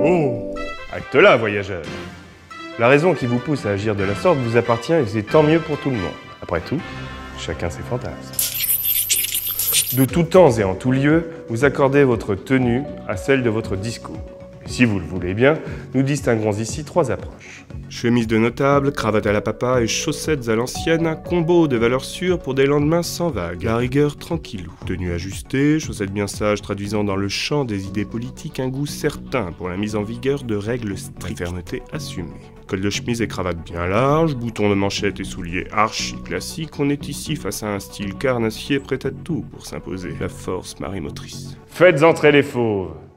Oh, acte-là, voyageur. La raison qui vous pousse à agir de la sorte vous appartient et c'est tant mieux pour tout le monde. Après tout, chacun ses fantasmes. De tout temps et en tout lieu, vous accordez votre tenue à celle de votre discours. Et si vous le voulez bien, nous distinguerons ici trois approches. Chemise de notable, cravate à la papa et chaussettes à l'ancienne, combo de valeur sûre pour des lendemains sans vagues, à rigueur tranquillou. Tenue ajustée, chaussettes bien sages traduisant dans le champ des idées politiques un goût certain pour la mise en vigueur de règles strictes, fermeté assumée. Col de chemise et cravate bien large, boutons de manchette et souliers archi classiques, on est ici face à un style carnassier prêt à tout pour s'imposer, la force marémotrice. Faites entrer les fauves.